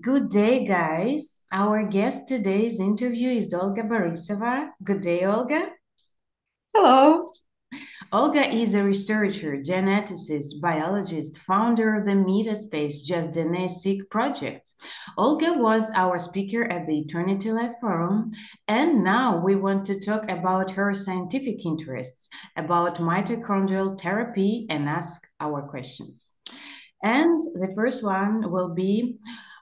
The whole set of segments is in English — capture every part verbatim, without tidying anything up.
Good day, guys. Our guest today's interview is Olga Borysova. Good day, Olga. Hello. Olga is a researcher, geneticist, biologist, founder of the Metaspace Just D N A Seq Project. Olga was our speaker at the Eternity Lab Forum, and now we want to talk about her scientific interests, about mitochondrial therapy, and ask our questions. And the first one will be,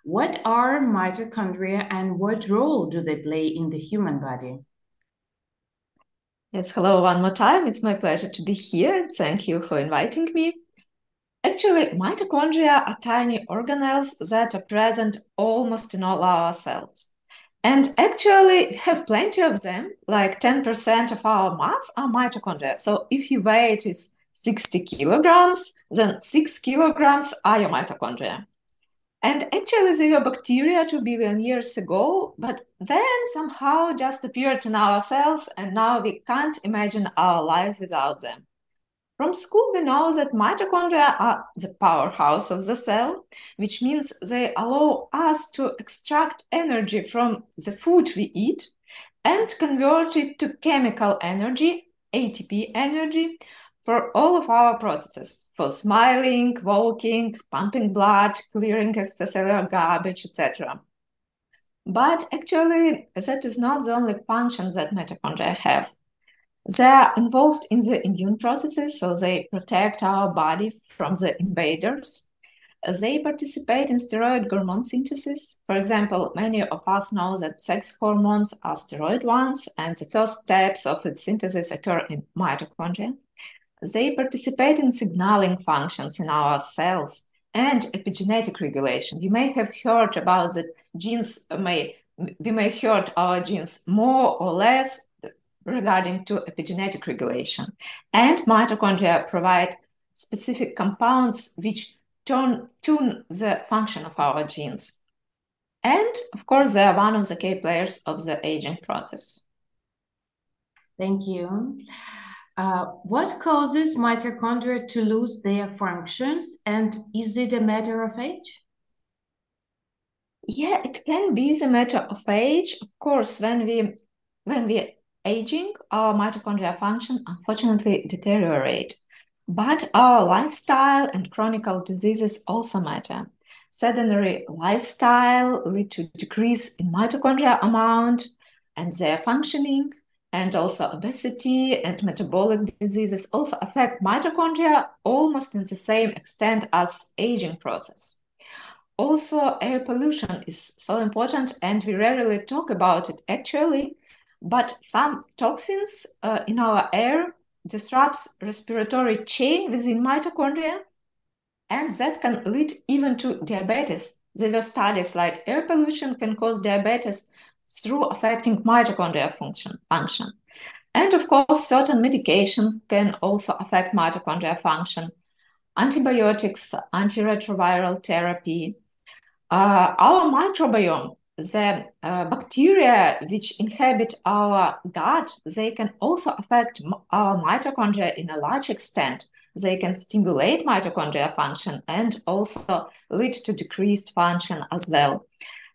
what are mitochondria and what role do they play in the human body? Yes, hello one more time. It's my pleasure to be here, and thank you for inviting me. Actually, mitochondria are tiny organelles that are present almost in all our cells. And actually, we have plenty of them, like ten percent of our mass are mitochondria. So if your weight is sixty kilograms, then six kilograms are your mitochondria. And actually, they were bacteria two billion years ago, but then somehow just appeared in our cells, and now we can't imagine our life without them. From school, we know that mitochondria are the powerhouse of the cell, which means they allow us to extract energy from the food we eat and convert it to chemical energy, A T P energy, for all of our processes, for smiling, walking, pumping blood, clearing extracellular garbage, et cetera. But actually, that is not the only function that mitochondria have. They are involved in the immune processes, so they protect our body from the invaders. They participate in steroid hormone synthesis. For example, many of us know that sex hormones are steroid ones, and the first steps of its synthesis occur in mitochondria. They participate in signaling functions in our cells and epigenetic regulation. You may have heard about that genes may, we may heard our genes more or less regarding to epigenetic regulation. And mitochondria provide specific compounds which turn, tune the function of our genes. And of course, they are one of the key players of the aging process. Thank you. Uh, what causes mitochondria to lose their functions, and is it a matter of age? Yeah, it can be the matter of age. Of course, when we when we're aging, our mitochondria function unfortunately deteriorate. But our lifestyle and chronic diseases also matter. Sedentary lifestyle lead to decrease in mitochondria amount and their functioning. And also obesity and metabolic diseases also affect mitochondria almost in the same extent as aging process. Also, air pollution is so important, and we rarely talk about it actually, but some toxins uh, in our air disrupts respiratory chain within mitochondria, and that can lead even to diabetes. There were studies like air pollution can cause diabetes through affecting mitochondria function, function. And of course, certain medication can also affect mitochondria function. Antibiotics, antiretroviral therapy. Uh, our microbiome, the uh, bacteria which inhabit our gut, they can also affect our mitochondria in a large extent. They can stimulate mitochondria function and also lead to decreased function as well.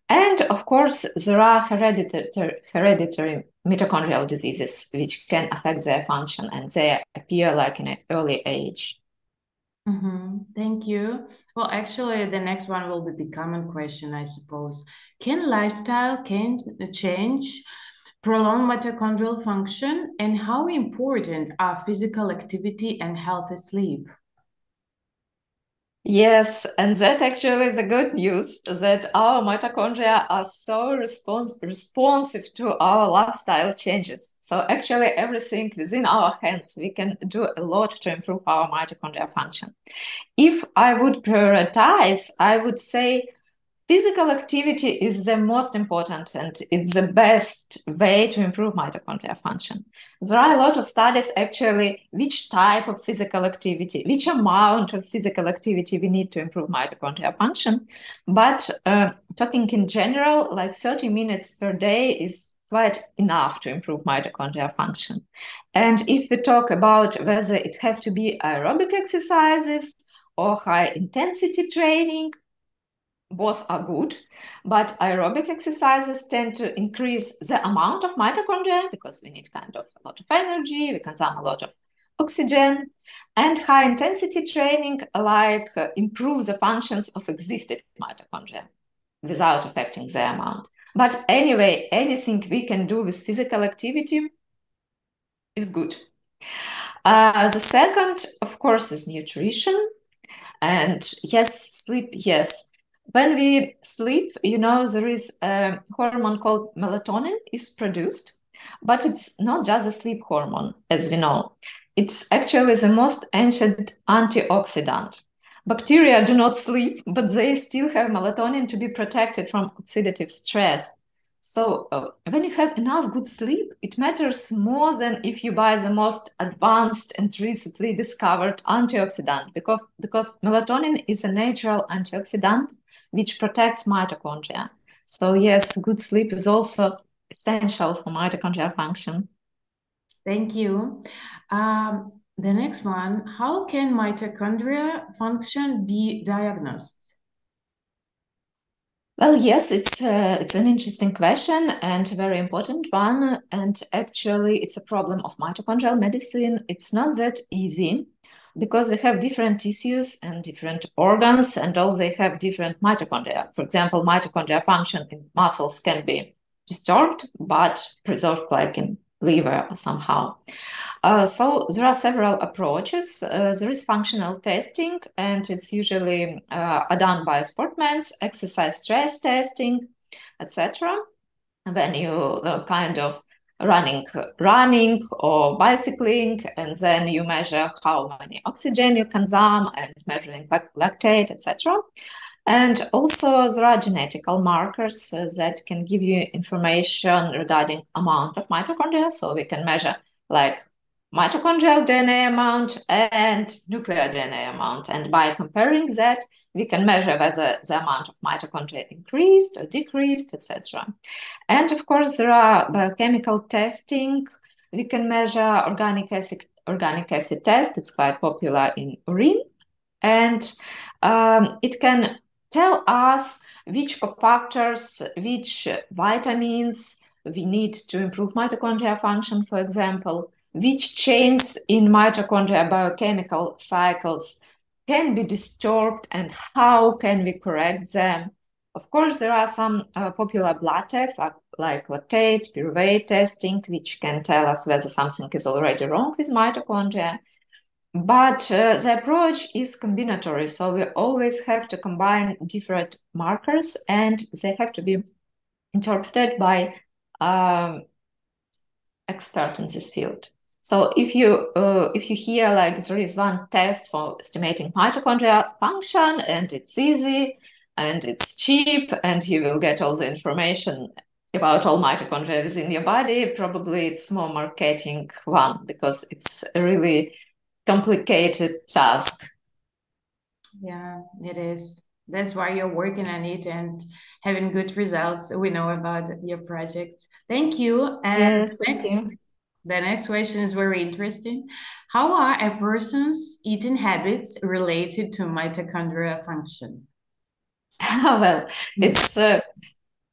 And of course, there are hereditary, hereditary mitochondrial diseases which can affect their function, and they appear like in an early age. Mm-hmm. Thank you. Well, actually, the next one will be the common question, I suppose. Can lifestyle can change prolong mitochondrial function, and how important are physical activity and healthy sleep? Yes, and that actually is a good news, that our mitochondria are so response, responsive to our lifestyle changes. So actually everything within our hands, we can do a lot to improve our mitochondria function. If I would prioritize, I would say physical activity is the most important, and it's the best way to improve mitochondria function. There are a lot of studies actually which type of physical activity, which amount of physical activity we need to improve mitochondria function. But uh, talking in general, like thirty minutes per day is quite enough to improve mitochondria function. And if we talk about whether it have to be aerobic exercises or high intensity training, both are good, but aerobic exercises tend to increase the amount of mitochondria because we need kind of a lot of energy, we consume a lot of oxygen, and high intensity training like uh, improve the functions of existing mitochondria without affecting the amount. But anyway, anything we can do with physical activity is good. Uh, the second, of course, is nutrition. And yes, sleep, yes. When we sleep, you know, there is a hormone called melatonin is produced, but it's not just a sleep hormone, as we know. It's actually the most ancient antioxidant. Bacteria do not sleep, but they still have melatonin to be protected from oxidative stress. So uh, when you have enough good sleep, it matters more than if you buy the most advanced and recently discovered antioxidant, because, because melatonin is a natural antioxidant which protects mitochondria. So yes, good sleep is also essential for mitochondrial function. Thank you. Um, the next one, how can mitochondria function be diagnosed? Well, yes, it's uh, it's an interesting question and a very important one. And actually, it's a problem of mitochondrial medicine. It's not that easy because we have different tissues and different organs, and all they have different mitochondria. For example, mitochondria function in muscles can be disturbed, but preserved like in liver somehow. Uh, so there are several approaches. Uh, there is functional testing, and it's usually uh, done by sportmen, exercise stress testing, et cetera. Then you uh, kind of running, running or bicycling, and then you measure how many oxygen you consume and measuring lactate, et cetera. And also there are genetical markers uh, that can give you information regarding amount of mitochondria. So we can measure like mitochondrial D N A amount and nuclear D N A amount. And by comparing that, we can measure whether the amount of mitochondria increased or decreased, et cetera. And of course, there are biochemical testing. We can measure organic acid, organic acid test. It's quite popular in urine. And um, it can tell us which cofactors, which vitamins we need to improve mitochondrial function, for example, which chains in mitochondria biochemical cycles can be disturbed and how can we correct them. Of course, there are some uh, popular blood tests like, like lactate, pyruvate testing, which can tell us whether something is already wrong with mitochondria. But uh, the approach is combinatory, so we always have to combine different markers and they have to be interpreted by um, experts in this field. So if you uh, if you hear like there is one test for estimating mitochondrial function and it's easy and it's cheap and you will get all the information about all mitochondria within your body, probably it's more marketing one because it's really complicated task. Yeah, it is. That's why you're working on it and having good results. We know about your projects. Thank you. And yes, next, thank you. The next question is very interesting. How are a person's eating habits related to mitochondrial function? Well, it's uh,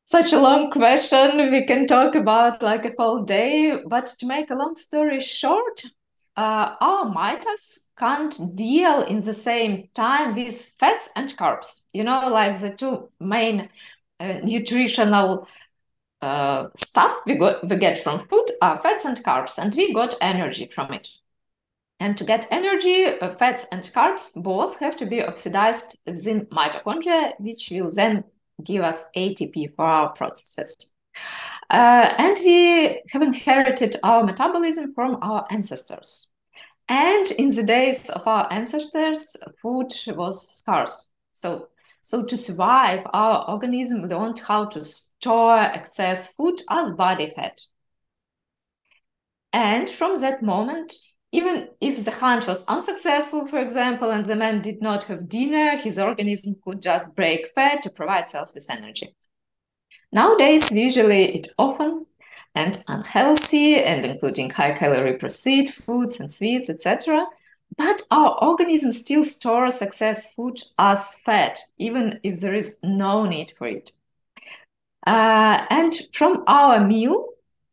such a long question. We can talk about like a whole day, but to make a long story short, Uh, our mitas can't deal in the same time with fats and carbs, you know, like the two main uh, nutritional uh, stuff we, got, we get from food are fats and carbs, and we got energy from it. And to get energy, uh, fats and carbs both have to be oxidized within mitochondria, which will then give us A T P for our processes. Uh, and we have inherited our metabolism from our ancestors. And in the days of our ancestors, food was scarce. So, so to survive, our organism learned how to store excess food as body fat. And from that moment, even if the hunt was unsuccessful, for example, and the man did not have dinner, his organism could just break fat to provide cells with energy. Nowadays, usually it often and unhealthy and including high calorie processed foods and sweets, et cetera. But our organism still stores excess food as fat, even if there is no need for it. Uh, and from our meal,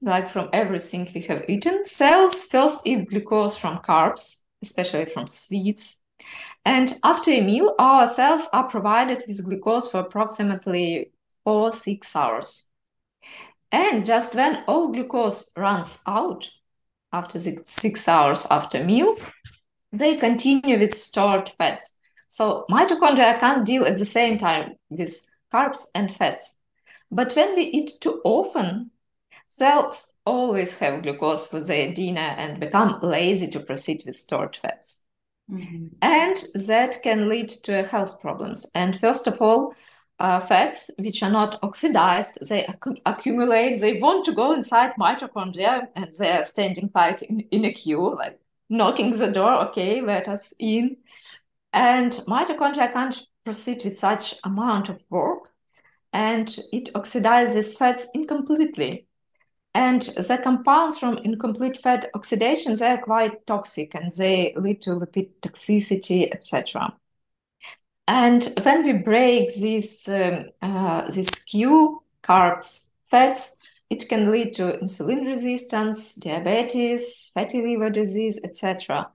like from everything we have eaten, cells first eat glucose from carbs, especially from sweets. And after a meal, our cells are provided with glucose for approximately four, six hours. And just when all glucose runs out, after six hours after meal, they continue with stored fats. So mitochondria can't deal at the same time with carbs and fats. But when we eat too often, cells always have glucose for their dinner and become lazy to proceed with stored fats. Mm-hmm. And that can lead to health problems. And first of all, uh, fats, which are not oxidized, they ac- accumulate, they want to go inside mitochondria, and they are standing like in, in a queue, like knocking the door, okay, let us in. And mitochondria can't proceed with such amount of work, and it oxidizes fats incompletely. And the compounds from incomplete fat oxidation, they are quite toxic and they lead to lipid toxicity, et cetera. And when we break this, um, uh, this cue, carbs, fats, it can lead to insulin resistance, diabetes, fatty liver disease, et cetera.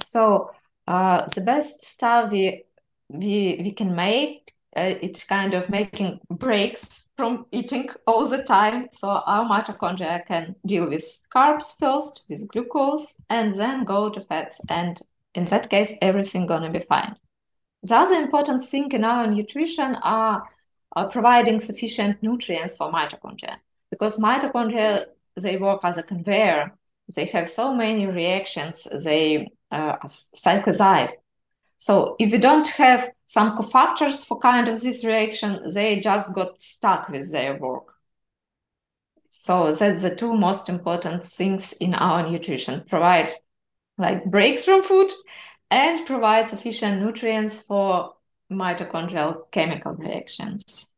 So uh, the best stuff we, we, we can make, uh, it's kind of making breaks from eating all the time. So our mitochondria can deal with carbs first, with glucose, and then go to fats. And in that case, everything gonna be fine. The other important thing in our nutrition are, are providing sufficient nutrients for mitochondria, because mitochondria, they work as a conveyor. They have so many reactions, they uh, are cyclicized. So if we don't have some cofactors for kind of this reaction, they just got stuck with their work. So that's the two most important things in our nutrition. Provide like breaks from food and provide sufficient nutrients for mitochondrial chemical reactions.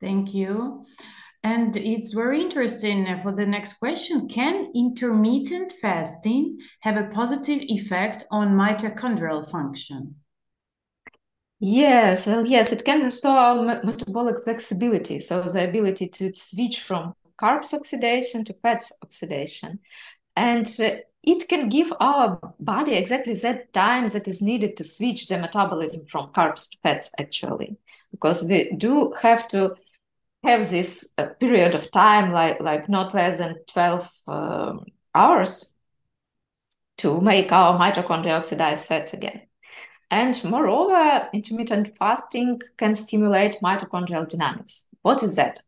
Thank you. And it's very interesting for the next question. Can intermittent fasting have a positive effect on mitochondrial function? Yes, well, yes, it can restore our metabolic flexibility. So the ability to switch from carbs oxidation to fats oxidation. And it can give our body exactly that time that is needed to switch the metabolism from carbs to fats, actually, because we do have to have this uh, period of time, like, like not less than twelve uh, hours, to make our mitochondria oxidize fats again. And moreover, intermittent fasting can stimulate mitochondrial dynamics. What is that?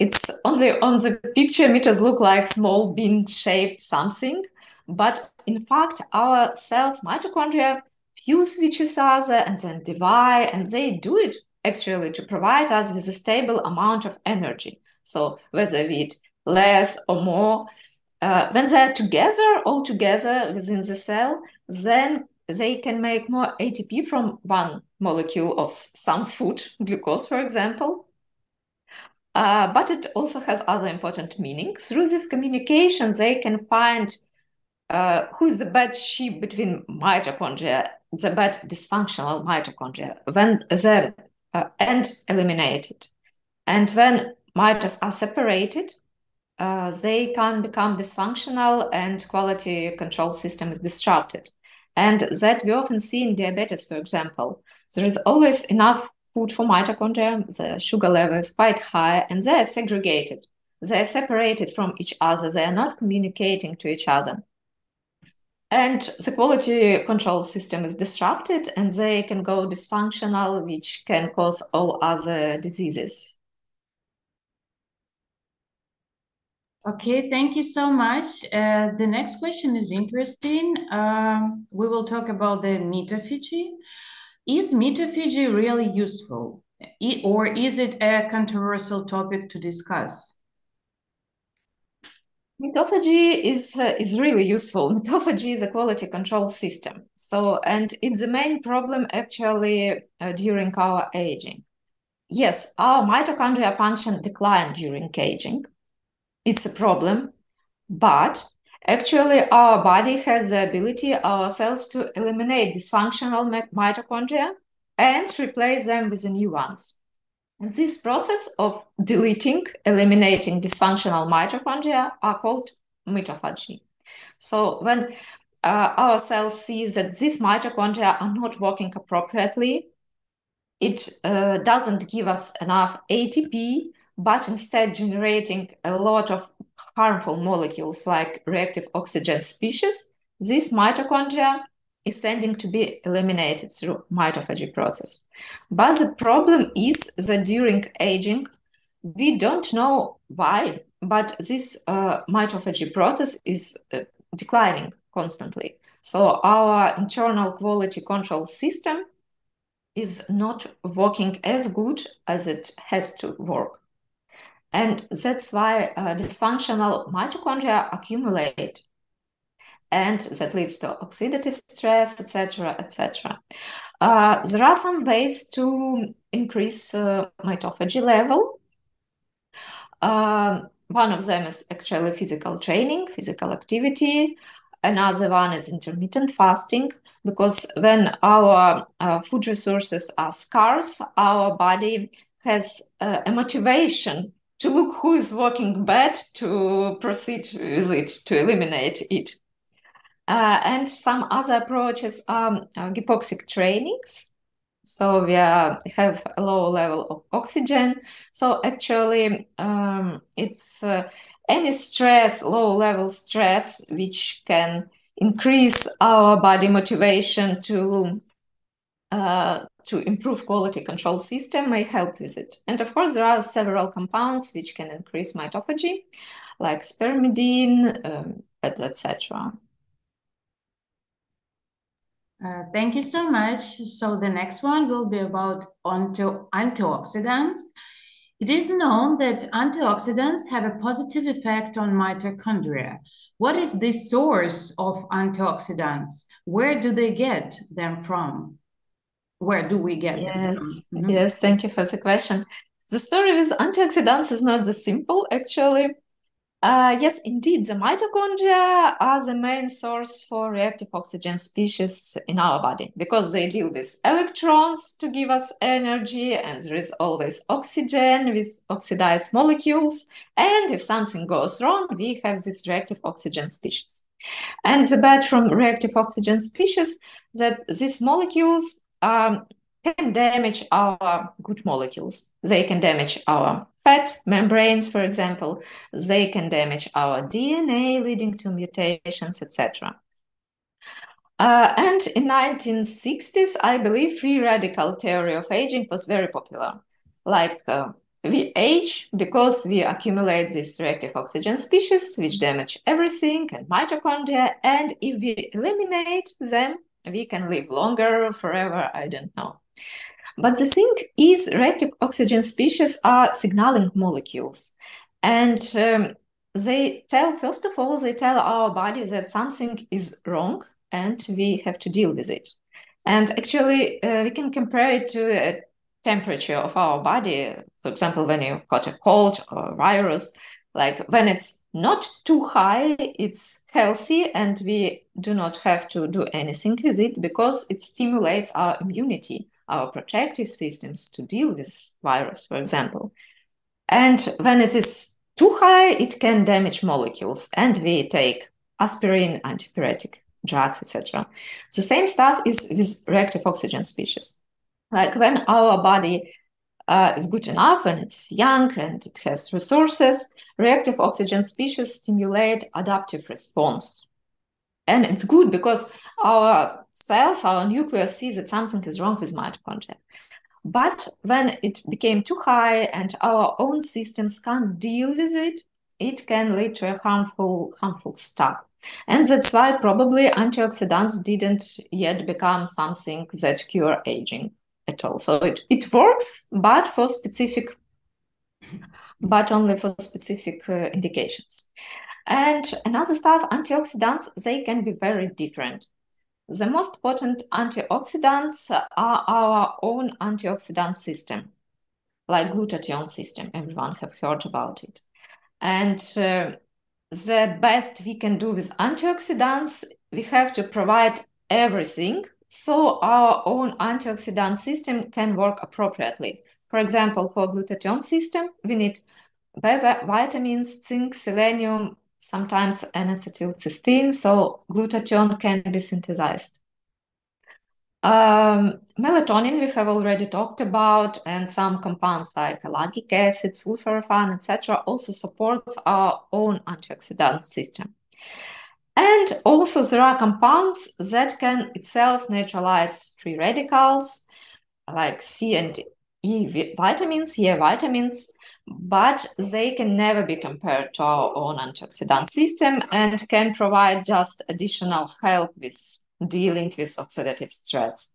It's only on the picture, meters look like small bean-shaped something, but in fact, our cells, mitochondria, fuse with each other and then divide, and they do it actually to provide us with a stable amount of energy. So whether we eat less or more, uh, when they're together, all together within the cell, then they can make more A T P from one molecule of some food, glucose, for example. Uh, but it also has other important meanings. Through this communication, they can find uh, who's the bad sheep between mitochondria, the bad dysfunctional mitochondria, when the Uh, and eliminated. And when miters are separated, uh, they can become dysfunctional and quality control system is disrupted. And that we often see in diabetes, for example. There is always enough food for mitochondria, the sugar level is quite high, and they are segregated. They are separated from each other, they are not communicating to each other. And the quality control system is disrupted and they can go dysfunctional, which can cause all other diseases. Okay, thank you so much. Uh, the next question is interesting. Um, we will talk about the mitophagy. Is mitophagy really useful, or is it a controversial topic to discuss? Mitophagy is uh, is really useful. Mitophagy is a quality control system. So, and it's the main problem actually uh, during our aging. Yes, our mitochondria function decline during aging. It's a problem, but Actually, our body has the ability, our cells, to eliminate dysfunctional mitochondria and replace them with the new ones. And this process of deleting, eliminating dysfunctional mitochondria are called mitophagy. So when uh, our cells see that these mitochondria are not working appropriately, it uh, doesn't give us enough A T P, but instead generating a lot of harmful molecules like reactive oxygen species, this mitochondria is tending to be eliminated through mitophagy process. But the problem is that during aging, we don't know why, but this uh, mitophagy process is uh, declining constantly. So our internal quality control system is not working as good as it has to work. And that's why uh, dysfunctional mitochondria accumulate. And that leads to oxidative stress, et cetera, et cetera. Uh, there are some ways to increase uh, mitophagy level. Uh, one of them is actually physical training, physical activity. Another one is intermittent fasting, because when our uh, food resources are scarce, our body has uh, a motivation to look who is working bad, to proceed with it, to eliminate it. Uh, and some other approaches are uh, hypoxic trainings. So we uh, have a low level of oxygen. So actually, um, it's uh, any stress, low level stress, which can increase our body motivation to uh, to improve quality control system may help with it. And of course, there are several compounds which can increase mitophagy, like spermidine, um, et cetera. Uh, thank you so much. So the next one will be about onto antioxidants. It is known that antioxidants have a positive effect on mitochondria. What is the source of antioxidants? Where do they get them from? Where do we get yes. them from? Mm-hmm. Yes, thank you for the question. The story with antioxidants is not that simple, actually. Uh, yes, indeed, the mitochondria are the main source for reactive oxygen species in our body, because they deal with electrons to give us energy, and there is always oxygen with oxidized molecules. And if something goes wrong, we have this reactive oxygen species. And the bad from reactive oxygen species that these molecules um, can damage our good molecules. They can damage our fats, membranes, for example. They can damage our D N A, leading to mutations, et cetera. Uh, and in nineteen sixties, I believe, free radical theory of aging was very popular. Like uh, we age because we accumulate these reactive oxygen species, which damage everything and mitochondria. And if we eliminate them, we can live longer, forever, I don't know. But the thing is, reactive oxygen species are signaling molecules. And um, they tell, first of all, they tell our body that something is wrong and we have to deal with it. And actually, uh, we can compare it to a temperature of our body. For example, when you got a cold or a virus, like when it's not too high, it's healthy and we do not have to do anything with it because it stimulates our immunity, our protective systems to deal with virus, for example. And when it is too high, it can damage molecules, and we take aspirin, antipyretic drugs, et cetera. The same stuff is with reactive oxygen species. Like when our body uh, is good enough, when it's young and it has resources, reactive oxygen species stimulate adaptive response. And it's good because our cells, our nucleus, see that something is wrong with mitochondria. But when it became too high and our own systems can't deal with it, it can lead to a harmful, harmful stuff. And that's why probably antioxidants didn't yet become something that cure aging at all. So it, it works, but for specific, but only for specific uh, indications. And another stuff, antioxidants, they can be very different. The most potent antioxidants are our own antioxidant system, like glutathione system. Everyone have heard about it. And uh, the best we can do with antioxidants, we have to provide everything so our own antioxidant system can work appropriately. For example, for glutathione system, we need B vitamins, zinc, selenium, sometimes N-acetylcysteine, so glutathione can be synthesized. Um, melatonin we have already talked about, and some compounds like ellagic acid, sulforaphane, et cetera also supports our own antioxidant system. And also there are compounds that can itself neutralize free radicals, like C and E vitamins, E vitamins, but they can never be compared to our own antioxidant system and can provide just additional help with dealing with oxidative stress.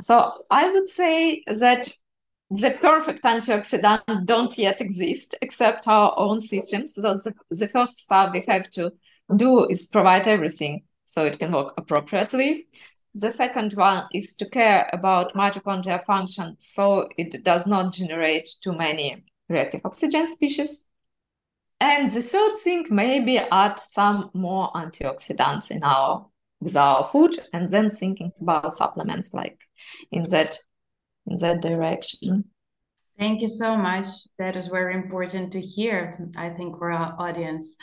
So I would say that the perfect antioxidant don't yet exist except our own systems. So the, the first step we have to do is provide everything so it can work appropriately. The second one is to care about mitochondrial function so it does not generate too many reactive oxygen species. And the third thing, maybe add some more antioxidants in our with our food, and then thinking about supplements like in that in that direction. Thank you so much. That is very important to hear, I think, for our audience.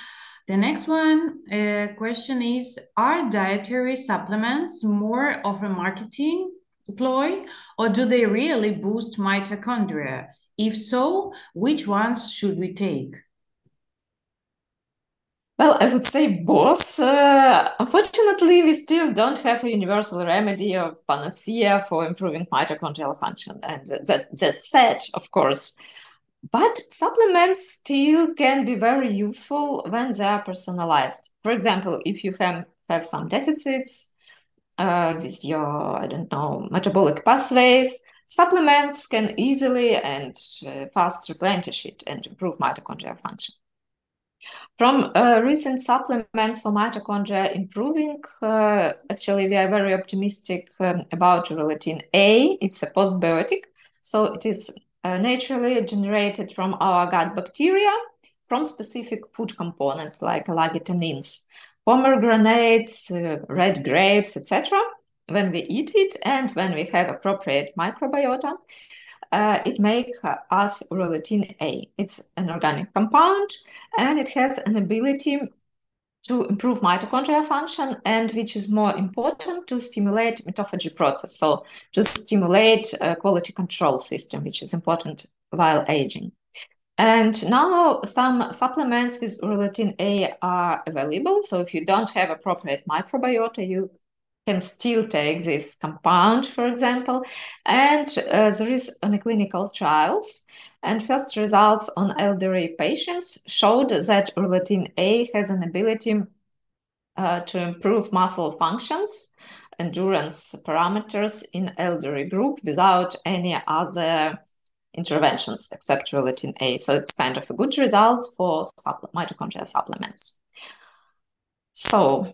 The next one uh, question is, are dietary supplements more of a marketing ploy, or do they really boost mitochondria? If so, which ones should we take? Well, I would say both. Uh, unfortunately, we still don't have a universal remedy or panacea for improving mitochondrial function. And that, that's sad, of course. But supplements still can be very useful when they are personalized. For example, if you have, have some deficits uh, with your, I don't know, metabolic pathways, supplements can easily and uh, fast replenish it and improve mitochondrial function. From uh, recent supplements for mitochondria improving, uh, actually we are very optimistic um, about urolithin A. It's a postbiotic, so it is uh, naturally generated from our gut bacteria from specific food components like ellagitannins, pomegranates, uh, red grapes, et cetera. When we eat it and when we have appropriate microbiota, Uh, it makes us urolithin A. It's an organic compound, and it has an ability to improve mitochondrial function, and which is more important, to stimulate mitophagy process, so to stimulate a quality control system, which is important while aging. And now some supplements with urolithin A are available, so if you don't have appropriate microbiota, you can still take this compound, for example, and uh, there is on the clinical trials, and first results on elderly patients showed that urolithin A has an ability uh, to improve muscle functions, endurance parameters in elderly group without any other interventions except urolithin A. So it's kind of a good result for supple- mitochondrial supplements. So.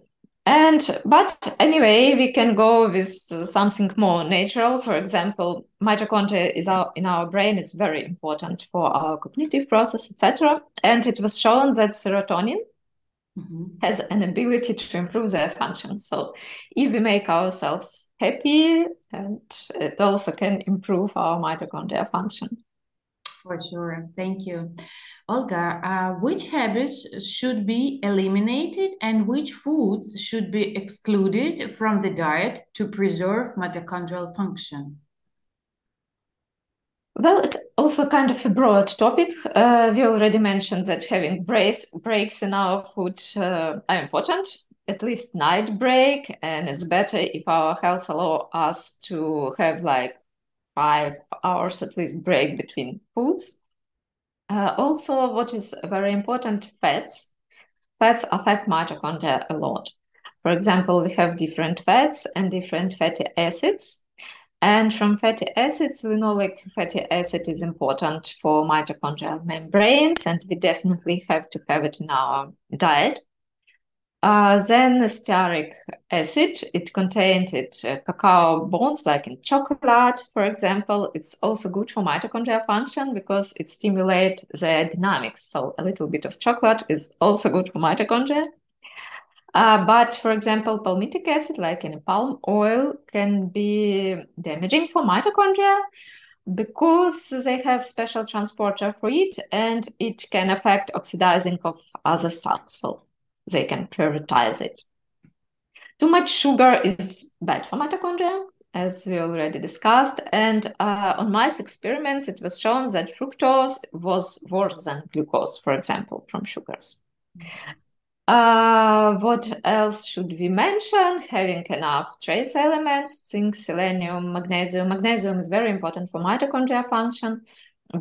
And, but anyway, we can go with something more natural. For example, mitochondria is our, in our brain is very important for our cognitive process, et cetera. And it was shown that serotonin mm-hmm. has an ability to improve their function. So if we make ourselves happy, and it also can improve our mitochondrial function. For sure. Thank you. Olga, uh, which habits should be eliminated and which foods should be excluded from the diet to preserve mitochondrial function? Well, it's also kind of a broad topic. Uh, we already mentioned that having breaks, breaks in our food uh, are important, at least night break. And it's better if our health allows us to have like five hours at least break between foods. Uh, also, what is very important, fats. Fats affect mitochondria a lot. For example, we have different fats and different fatty acids. And from fatty acids, linoleic fatty acid is important for mitochondrial membranes, and we definitely have to have it in our diet. Uh, then the stearic acid, it contained it, uh, cacao bones, like in chocolate, for example. It's also good for mitochondrial function because it stimulates the dynamics. So a little bit of chocolate is also good for mitochondria. Uh, but, for example, palmitic acid, like in palm oil, can be damaging for mitochondria because they have special transporter for it, and it can affect oxidizing of other stuff. So they can prioritize it. Too much sugar is bad for mitochondria, as we already discussed. And uh, on mice experiments, it was shown that fructose was worse than glucose, for example, from sugars. Uh, what else should we mention? Having enough trace elements, zinc, selenium, magnesium. Magnesium is very important for mitochondria function,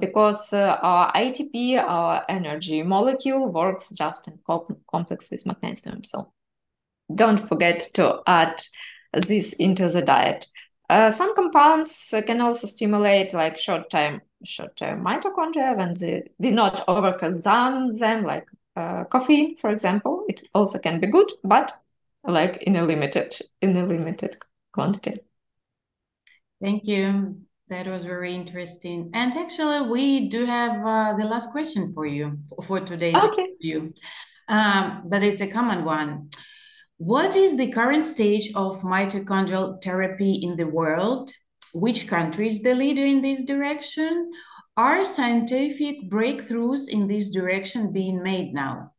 because uh, our A T P, our energy molecule, works just in com complex with magnesium. So don't forget to add this into the diet. Uh, some compounds can also stimulate like short-term short-term mitochondria when they, we not overconsume them, like uh, caffeine, for example. It also can be good, but like in a limited in a limited quantity. Thank you. That was very interesting. And actually, we do have uh, the last question for you for today's okay. interview, um, but it's a common one. What is the current stage of mitochondrial therapy in the world? Which country is the leader in this direction? Are scientific breakthroughs in this direction being made now?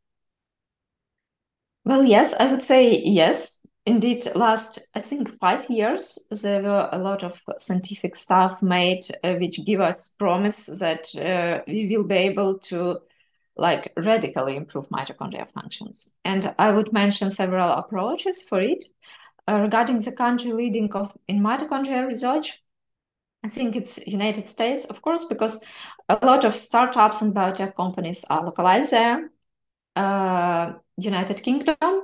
Well, yes, I would say yes. Indeed, last, I think, five years, there were a lot of scientific stuff made, uh, which give us promise that uh, we will be able to like radically improve mitochondrial functions. And I would mention several approaches for it. Uh, regarding the country leading of, in mitochondrial research, I think it's United States, of course, because a lot of startups and biotech companies are localized there. Uh, United Kingdom.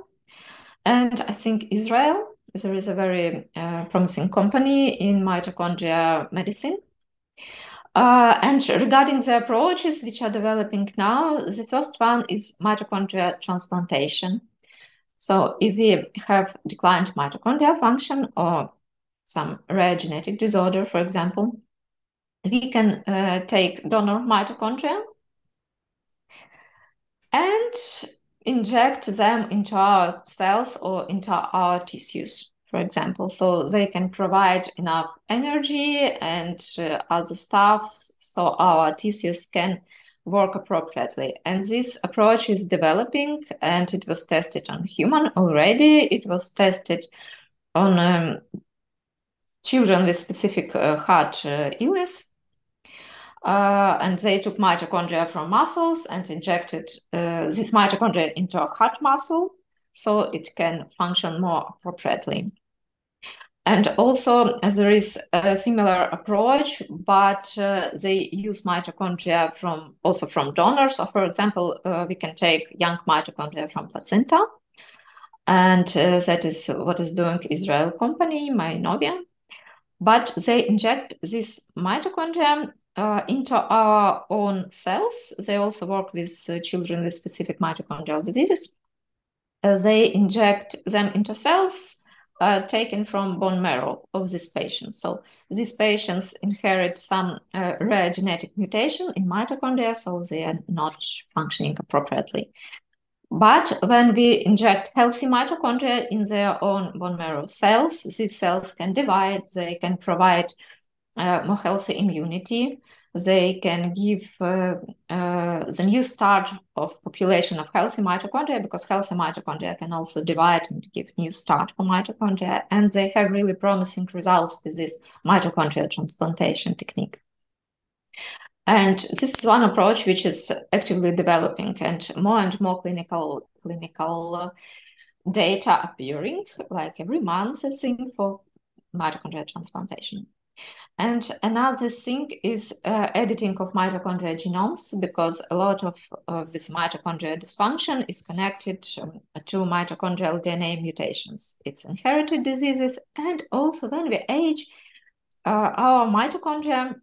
And I think Israel, there is a very uh, promising company in mitochondria medicine. Uh, and regarding the approaches which are developing now, the first one is mitochondria transplantation. So if we have declined mitochondria function or some rare genetic disorder, for example, we can uh, take donor mitochondria and inject them into our cells or into our tissues, for example, so they can provide enough energy and uh, other stuff, so our tissues can work appropriately. And this approach is developing, and it was tested on human already. It was tested on um, children with specific uh, heart uh, illness. Uh, and they took mitochondria from muscles and injected uh, this mitochondria into a heart muscle so it can function more appropriately. And also as there is a similar approach, but uh, they use mitochondria from also from donors. So for example, uh, we can take young mitochondria from placenta, and uh, that is what is doing Israel company, Mynobia. But they inject this mitochondria Uh, into our own cells. They also work with uh, children with specific mitochondrial diseases. Uh, they inject them into cells uh, taken from bone marrow of these patients. So these patients inherit some uh, rare genetic mutation in mitochondria, so they are not functioning appropriately. But when we inject healthy mitochondria in their own bone marrow cells, these cells can divide, they can provide Uh, more healthy immunity. They can give uh, uh, the new start of population of healthy mitochondria, because healthy mitochondria can also divide and give new start for mitochondria. And they have really promising results with this mitochondrial transplantation technique. And this is one approach which is actively developing, and more and more clinical clinical data appearing, like every month, I think, for mitochondrial transplantation. And another thing is uh, editing of mitochondrial genomes, because a lot of uh, this mitochondrial dysfunction is connected um, to mitochondrial D N A mutations. It's inherited diseases, and also when we age, uh, our mitochondria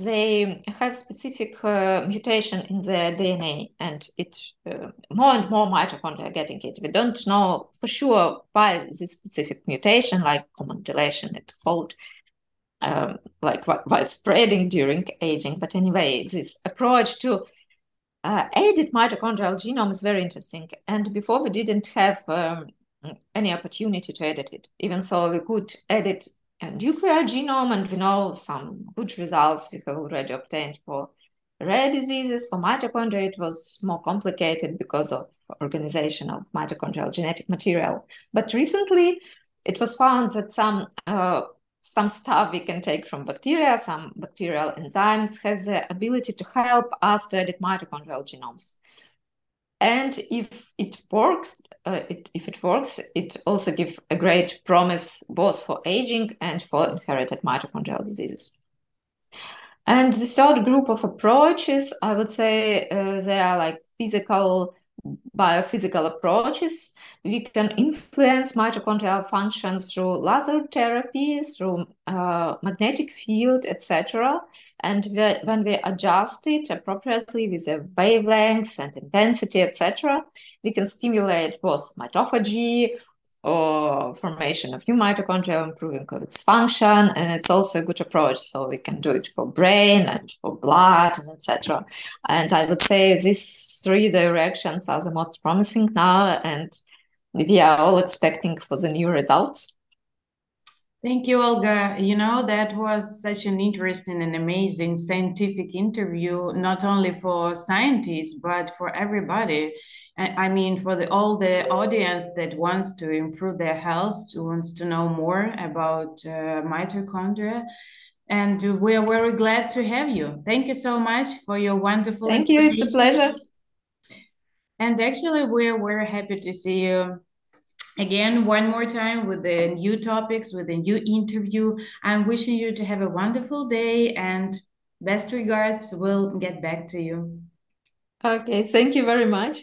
they have specific uh, mutation in their D N A, and it uh, more and more mitochondria are getting it. We don't know for sure why this specific mutation, like common deletion at fault, um, like why it's spreading during aging. But anyway, this approach to uh, edit mitochondrial genome is very interesting. And before we didn't have um, any opportunity to edit it. Even so, we could edit a nuclear genome, and we know some good results we have already obtained for rare diseases. For mitochondria, it was more complicated because of organization of mitochondrial genetic material. But recently, it was found that some uh, some stuff we can take from bacteria, some bacterial enzymes, has the ability to help us to edit mitochondrial genomes. And if it works, uh, it, if it works, it also gives a great promise both for aging and for inherited mitochondrial diseases. And the third group of approaches, I would say, uh, they are like physical, biophysical approaches. We can influence mitochondrial functions through laser therapy, through uh, magnetic field, et cetera. And we, when we adjust it appropriately with the wavelengths and intensity, et cetera, we can stimulate both mitophagy or formation of new mitochondria, improving of its function. And it's also a good approach. So we can do it for brain and for blood, et cetera. And I would say these three directions are the most promising now. And we are all expecting for the new results. Thank you, Olga. You know, that was such an interesting and amazing scientific interview, not only for scientists, but for everybody. I mean, for the, all the audience that wants to improve their health, wants to know more about uh, mitochondria. And we are very glad to have you. Thank you so much for your wonderful Thank you. It's a pleasure. And actually, we are very happy to see you again, one more time, with the new topics, with the new interview. I'm wishing you to have a wonderful day, and best regards. We'll get back to you. Okay, thank you very much.